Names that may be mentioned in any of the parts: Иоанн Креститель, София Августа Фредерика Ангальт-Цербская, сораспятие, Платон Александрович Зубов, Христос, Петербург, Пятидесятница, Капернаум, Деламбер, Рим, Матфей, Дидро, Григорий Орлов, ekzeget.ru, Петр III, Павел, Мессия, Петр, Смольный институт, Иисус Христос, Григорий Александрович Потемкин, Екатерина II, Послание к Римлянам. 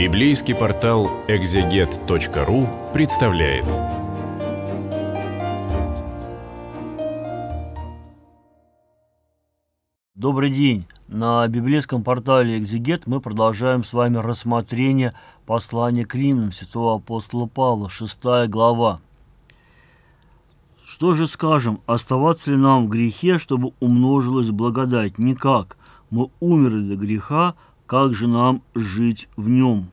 Библейский портал ekzeget.ru представляет. Добрый день! На библейском портале «Экзегет» мы продолжаем с вами рассмотрение послания к Римлянам святого апостола Павла, 6 глава. Что же скажем, оставаться ли нам в грехе, чтобы умножилась благодать? Никак. Мы умерли до греха, как же нам жить в нем?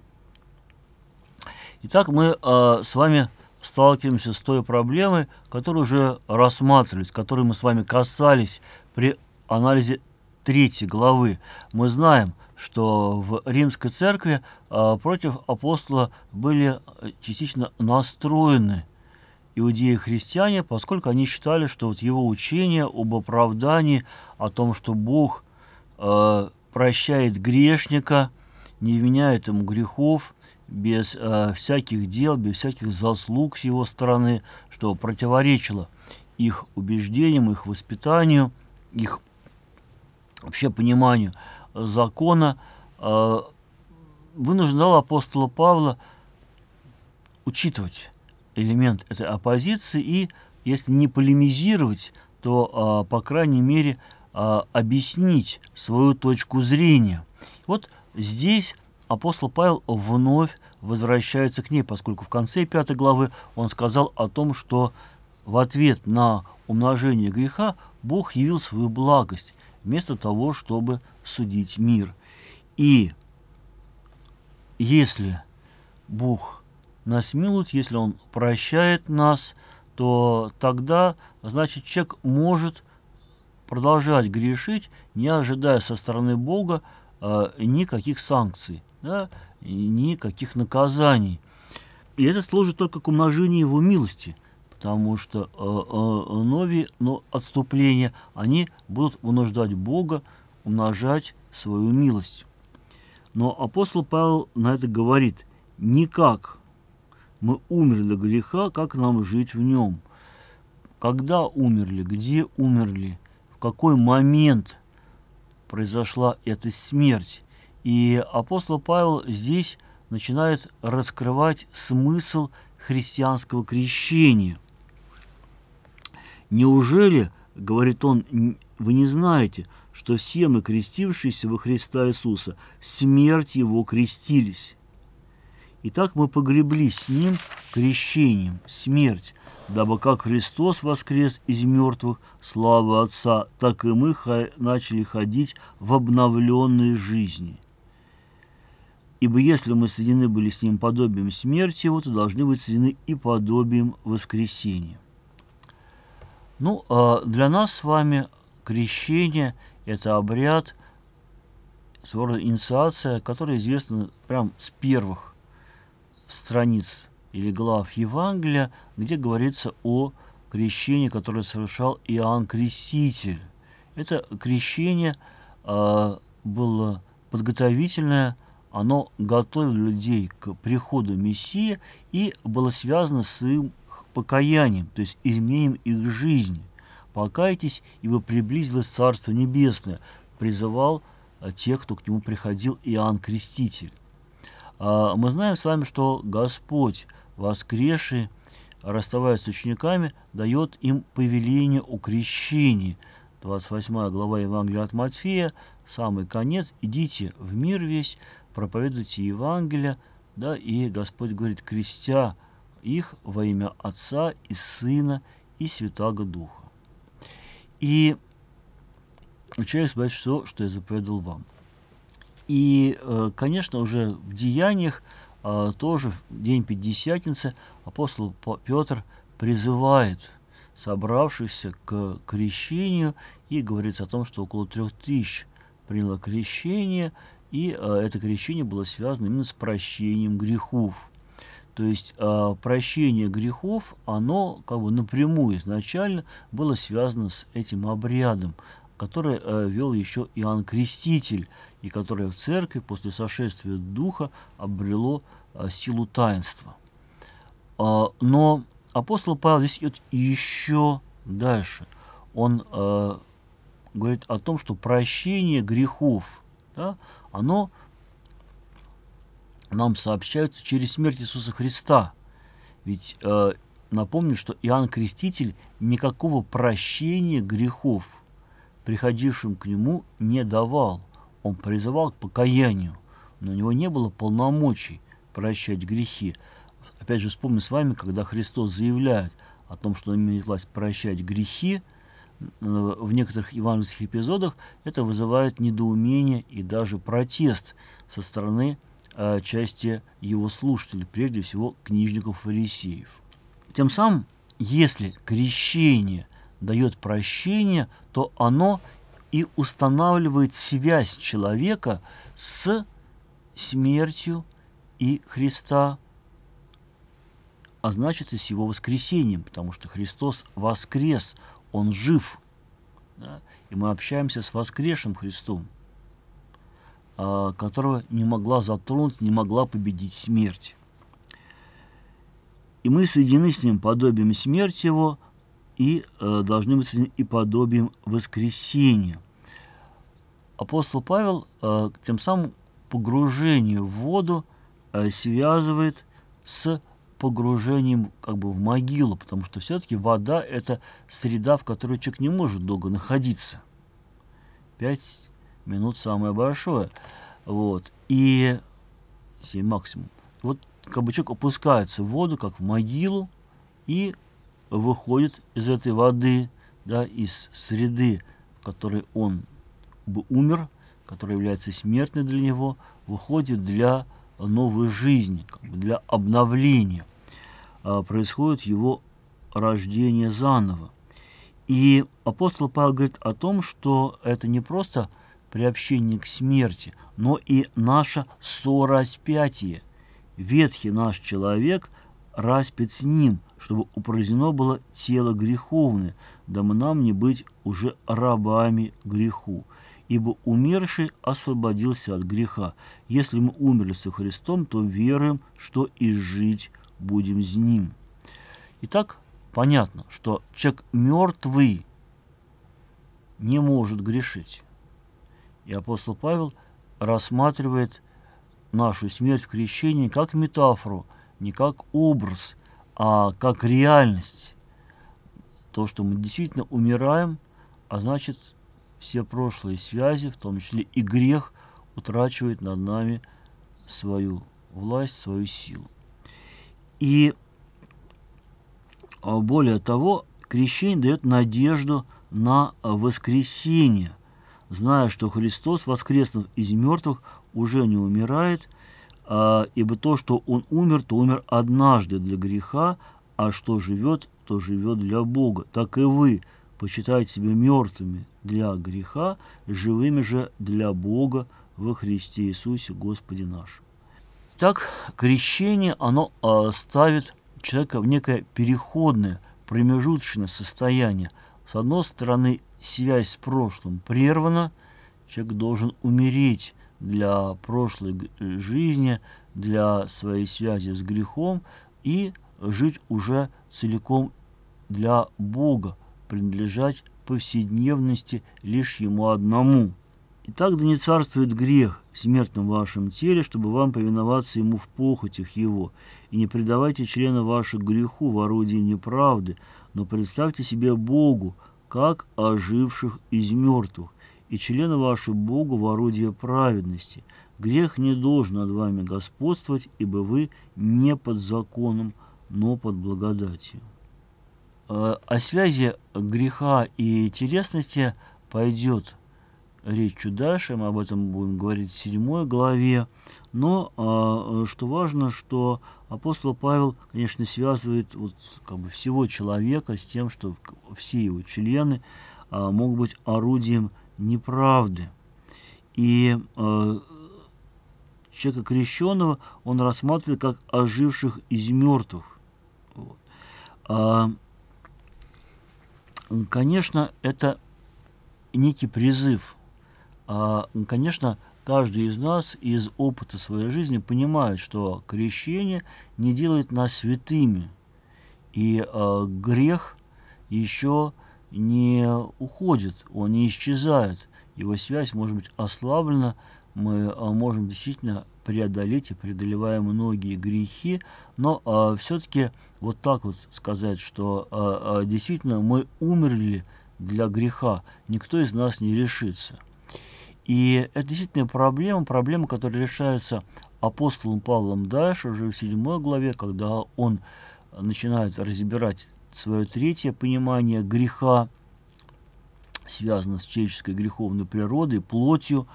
Итак, мы с вами сталкиваемся с той проблемой, которую уже рассматривались, которой мы с вами касались при анализе 3 главы. Мы знаем, что в Римской церкви против апостола были частично настроены иудеи-христиане, поскольку они считали, что вот его учение об оправдании, о том, что Бог прощает грешника, не вменяет ему грехов, без всяких дел, без всяких заслуг с его стороны, что противоречило их убеждениям, их воспитанию, их вообще пониманию закона, вынуждало апостола Павла учитывать элемент этой оппозиции и, если не полемизировать, то, по крайней мере, объяснить свою точку зрения. Вот здесь апостол Павел вновь возвращается к ней, поскольку в конце 5 главы он сказал о том, что в ответ на умножение греха Бог явил свою благость, вместо того, чтобы судить мир. И если Бог нас милует, если Он прощает нас, то тогда, значит, человек может продолжать грешить, не ожидая со стороны Бога никаких санкций, да, никаких наказаний. И это служит только к умножению его милости, потому что отступления, они будут вынуждать Бога умножать свою милость. Но апостол Павел на это говорит: «Никак мы умерли от греха, как нам жить в нем?» Когда умерли, где умерли, в какой момент произошла эта смерть. И апостол Павел здесь начинает раскрывать смысл христианского крещения. «Неужели, — говорит он, — вы не знаете, что все мы, крестившиеся во Христа Иисуса, в смерть Его крестились? Итак, мы погребли с Ним крещением, смерть, дабы как Христос воскрес из мертвых, слава Отца, так и мы начали ходить в обновленной жизни. Ибо если мы соединены были с Ним подобием смерти Его, то должны быть соединены и подобием воскресения». Ну, для нас с вами крещение – это обряд, своего рода инициация, которая известна прямо с первых страниц или глав Евангелия, где говорится о крещении, которое совершал Иоанн Креститель. Это крещение было подготовительное, оно готовило людей к приходу Мессии и было связано с их покаянием, то есть изменением их жизни. «Покайтесь, ибо приблизилось Царство Небесное», призывал тех, кто к нему приходил, Иоанн Креститель. Мы знаем с вами, что Господь, воскресший, расставаясь с учениками, дает им повеление о крещении. 28 глава Евангелия от Матфея, самый конец: «Идите в мир весь, проповедуйте Евангелие», да, и Господь говорит: «крестя их во имя Отца и Сына и Святаго Духа». И учаюсь сказать все, что я заповедал вам. И, конечно, уже в Деяниях, тоже в день Пятидесятницы, апостол Петр призывает собравшихся к крещению и говорится о том, что около 3000 приняло крещение, и это крещение было связано именно с прощением грехов. То есть прощение грехов, оно как бы напрямую изначально было связано с этим обрядом, который вел еще Иоанн Креститель, и которое в церкви после сошествия Духа обрело силу таинства. Но апостол Павел здесь идет еще дальше. Он говорит о том, что прощение грехов, да, оно нам сообщаются через смерть Иисуса Христа. Ведь напомню, что Иоанн Креститель никакого прощения грехов приходившим к нему не давал. Он призывал к покаянию, но у него не было полномочий прощать грехи. Опять же, вспомним с вами, когда Христос заявляет о том, что он имеет власть прощать грехи, в некоторых евангельских эпизодах это вызывает недоумение и даже протест со стороны части его слушателей, прежде всего книжников-фарисеев. Тем самым, если крещение дает прощение, то оно и устанавливает связь человека с смертью и Христа, а значит и с его воскресением, потому что Христос воскрес, он жив, да? И мы общаемся с воскресшим Христом, которого не могла затронуть, не могла победить смерть. И мы соединены с ним подобием смерти его и должны быть соединены и подобием воскресения. Апостол Павел тем самым погружение в воду связывает с погружением как бы в могилу, потому что все-таки вода – это среда, в которой человек не может долго находиться. 5 минут самое большое. Вот. И 7 максимум. Вот как бы человек опускается в воду, как в могилу, и выходит из этой воды, да, из среды, в которой он бы умер, которая является смертной для него, выходит для новой жизни, для обновления. Происходит его рождение заново. И апостол Павел говорит о том, что это не просто приобщение к смерти, но и наше сораспятие. Ветхий наш человек распят с ним, чтобы упразднено было тело греховное, дабы нам не быть уже рабами греху. Ибо умерший освободился от греха. Если мы умерли со Христом, то веруем, что и жить будем с Ним. Итак, понятно, что человек мертвый не может грешить. И апостол Павел рассматривает нашу смерть в крещении не как метафору, не как образ, а как реальность. То, что мы действительно умираем, а значит, все прошлые связи, в том числе и грех, утрачивает над нами свою власть, свою силу. И более того, крещение дает надежду на воскресение, зная, что Христос, воскреснув из мертвых, уже не умирает, ибо то, что Он умер, то умер однажды для греха, а что живет, то живет для Бога. Так и вы почитайте себя мертвыми для греха, живыми же для Бога во Христе Иисусе Господе нашим. Так, крещение, оно ставит человека в некое переходное, промежуточное состояние. С одной стороны, связь с прошлым прервана, человек должен умереть для прошлой жизни, для своей связи с грехом и жить уже целиком для Бога, принадлежать повседневности лишь ему одному. Итак, да не царствует грех в смертном вашем теле, чтобы вам повиноваться ему в похотях его. И не предавайте члена вашего греху в орудии неправды, но представьте себе Богу, как оживших из мертвых, и члена вашего Богу в орудие праведности. Грех не должен над вами господствовать, ибо вы не под законом, но под благодатью. О связи греха и телесности пойдет речь чуть дальше, мы об этом будем говорить в 7 главе. Но что важно, что апостол Павел, конечно, связывает вот, как бы, всего человека с тем, что все его члены могут быть орудием неправды. И человека крещенного он рассматривает как оживших из мертвых. Вот. Конечно, это некий призыв. Конечно, каждый из нас из опыта своей жизни понимает, что крещение не делает нас святыми. И грех еще не уходит, он не исчезает. Его связь может быть ослаблена, мы можем действительно преодолеть и преодолевая многие грехи, но все-таки вот так вот сказать, что действительно мы умерли для греха, никто из нас не решится. И это действительно проблема, которая решается апостолом Павлом дальше, уже в 7 главе, когда он начинает разбирать свое третье понимание греха, связанное с человеческой греховной природой, плотью.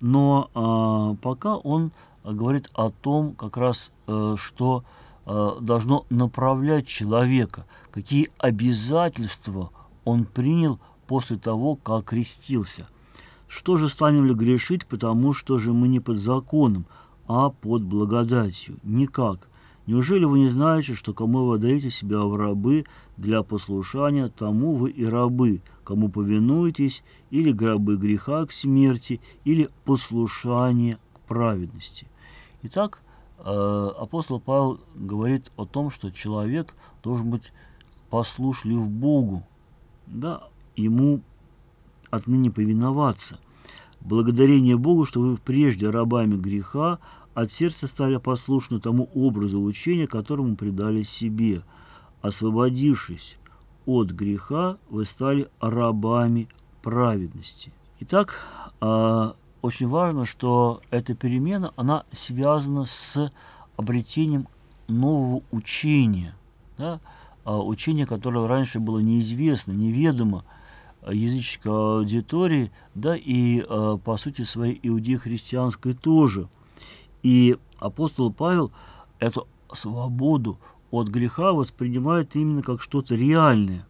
Но пока он говорит о том, как раз, что должно направлять человека, какие обязательства он принял после того, как крестился. Что же станем ли грешить, потому что же мы не под законом, а под благодатью? Никак. Неужели вы не знаете, что кому вы отдаете себя в рабы для послушания, тому вы и рабы, кому повинуетесь, или рабы греха к смерти, или послушание к праведности? Итак, апостол Павел говорит о том, что человек должен быть послушлив Богу, да, ему отныне повиноваться. Благодарение Богу, что вы прежде рабами греха, от сердца стали послушны тому образу учения, которому предали себе. Освободившись от греха, вы стали рабами праведности. Итак, очень важно, что эта перемена, она связана с обретением нового учения. Да? Учение, которое раньше было неизвестно, неведомо языческой аудитории, да и, по сути своей, иудеи-христианской тоже. И апостол Павел эту свободу от греха воспринимает именно как что-то реальное.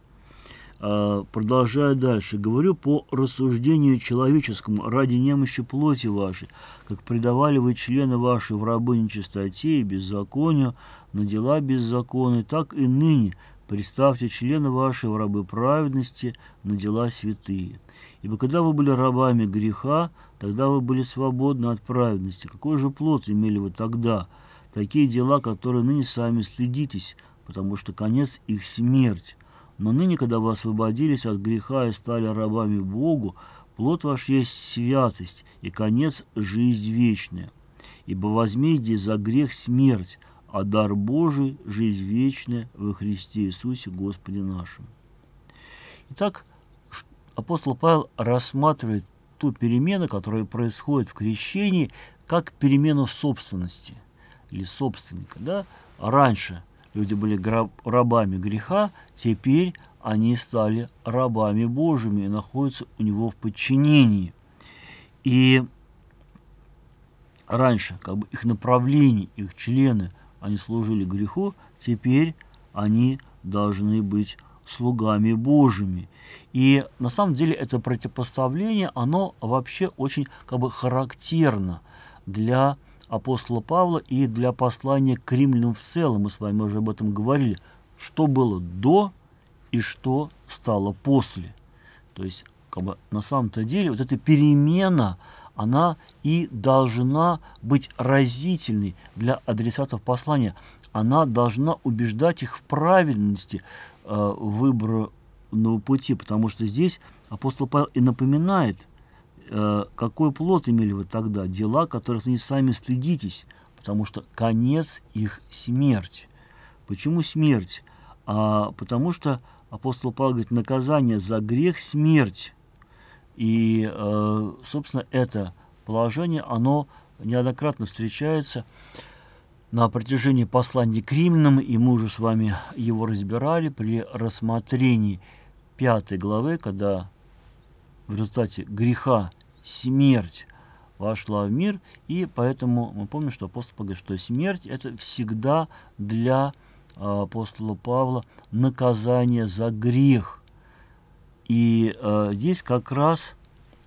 Продолжая дальше. «Говорю по рассуждению человеческому, ради немощи плоти вашей, как предавали вы члены ваши в рабы нечистоте и беззаконию, на дела беззаконные, так и ныне представьте члены ваши в рабы праведности, на дела святые. Ибо когда вы были рабами греха, тогда вы были свободны от праведности. Какой же плод имели вы тогда? Такие дела, которые ныне сами стыдитесь, потому что конец их смерть. Но ныне, когда вы освободились от греха и стали рабами Богу, плод ваш есть святость, и конец – жизнь вечная. Ибо возмездие за грех – смерть, а дар Божий – жизнь вечная во Христе Иисусе Господе нашим». Итак, апостол Павел рассматривает ту перемену, которая происходит в крещении, как перемену собственности или собственника. Да? Раньше люди были рабами греха, теперь они стали рабами Божьими и находятся у него в подчинении. И раньше как бы их направление, их члены, они служили греху, теперь они должны быть слугами Божьими. И на самом деле это противопоставление, оно вообще очень как бы характерно для апостола Павла и для послания к Римлянам в целом. Мы с вами уже об этом говорили, что было до и что стало после. То есть как бы на самом-то деле вот эта перемена, она и должна быть разительной для адресатов послания. Она должна убеждать их в правильности выбранного пути, потому что здесь апостол Павел и напоминает, какой плод имели вы тогда, дела, которых не сами стыдитесь, потому что конец их смерть. Почему смерть? Потому что апостол Павел говорит, наказание за грех – смерть. И, собственно, это положение, оно неоднократно встречается на протяжении послания к Римлянам, и мы уже с вами его разбирали при рассмотрении 5 главы, когда в результате греха смерть вошла в мир, и поэтому мы помним, что апостол говорит, что смерть – это всегда для апостола Павла наказание за грех. И здесь как раз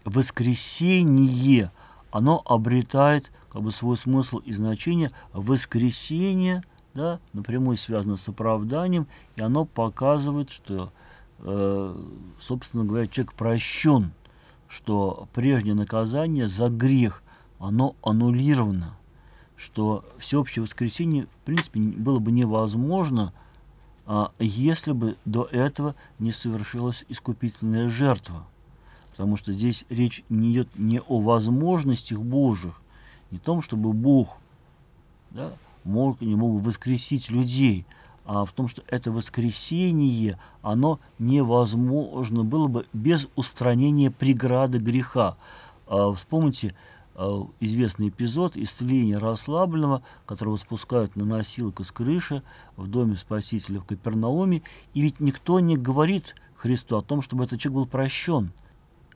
воскресение, оно обретает как бы свой смысл и значение. Воскресение, да, напрямую связано с оправданием, и оно показывает, что, собственно говоря, человек прощен, что прежнее наказание за грех, оно аннулировано, что всеобщее воскресение, в принципе, было бы невозможно, если бы до этого не совершилась искупительная жертва. Потому что здесь речь не идет не о возможностях Божьих, не в том, чтобы Бог, да, мог, не мог воскресить людей, а в том, что это воскресение, оно невозможно было бы без устранения преграды греха. Вспомните известный эпизод исцеления расслабленного, которого спускают на носилках с крыши в доме Спасителя в Капернауме. И ведь никто не говорит Христу о том, чтобы этот человек был прощен.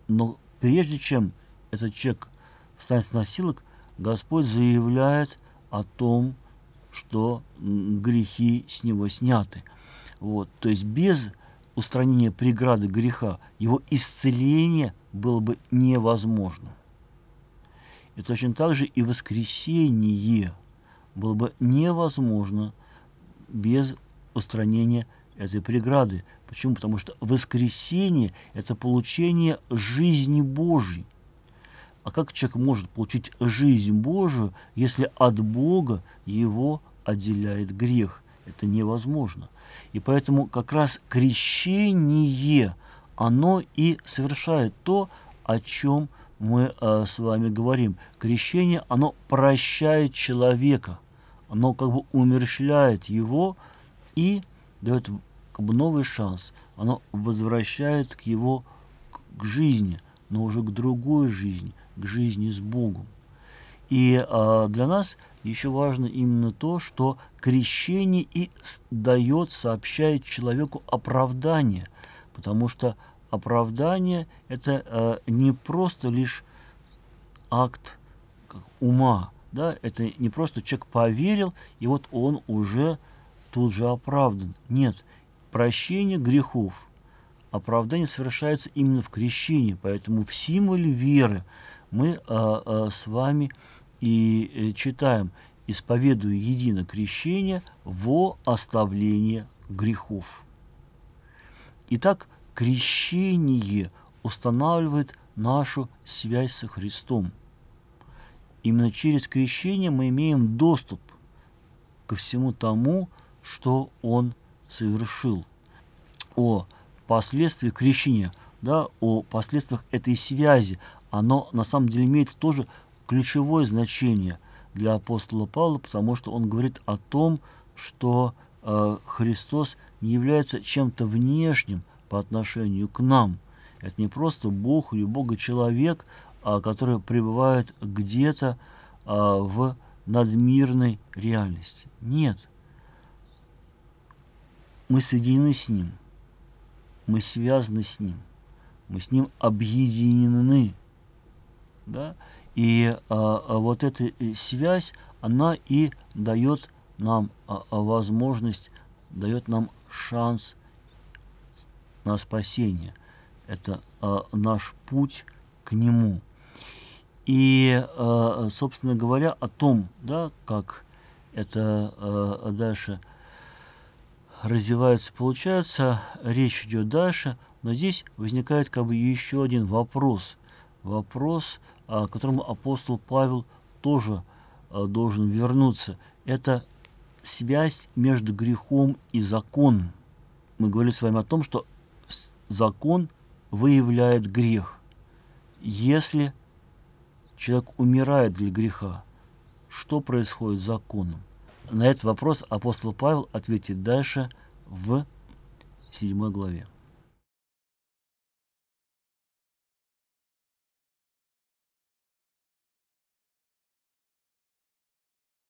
Но прежде чем этот человек встанет с носилок, Господь заявляет о том, что грехи с него сняты. Вот. То есть без устранения преграды греха его исцеление было бы невозможно. И точно так же и воскресение было бы невозможно без устранения этой преграды. Почему? Потому что воскресение – это получение жизни Божьей. А как человек может получить жизнь Божию, если от Бога его отделяет грех? Это невозможно. И поэтому как раз крещение, оно и совершает то, о чем мы с вами говорим. Крещение, оно прощает человека, оно как бы умерщвляет его и дает как бы новый шанс, оно возвращает к его к жизни, но уже к другой жизни, к жизни с Богом. И для нас еще важно именно то, что крещение и дает, сообщает человеку оправдание, потому что оправдание – это не просто лишь акт ума, да? Это не просто человек поверил, и вот он уже тут же оправдан. Нет, прощение грехов, оправдание совершается именно в крещении, поэтому в символе веры мы с вами и читаем: «Исповедую едино крещение во оставление грехов». Итак, крещение устанавливает нашу связь со Христом. Именно через крещение мы имеем доступ ко всему тому, что Он совершил. О последствиях крещения, да, о последствиях этой связи, оно на самом деле имеет тоже ключевое значение для апостола Павла, потому что он говорит о том, что Христос не является чем-то внешним по отношению к нам. Это не просто Бог или Бога-человек, который пребывает где-то в надмирной реальности. Нет. Мы соединены с Ним, мы связаны с Ним, мы с Ним объединены. Да? И вот эта связь, она и дает нам возможность, дает нам шанс на спасение. Это наш путь к Нему. И, собственно говоря, о том, да, как это дальше развивается, получается, речь идет дальше, но здесь возникает как бы еще один вопрос. Вопрос, к которому апостол Павел тоже должен вернуться. Это связь между грехом и законом. Мы говорили с вами о том, что закон выявляет грех. Если человек умирает для греха, что происходит с законом? На этот вопрос апостол Павел ответит дальше в 7 главе.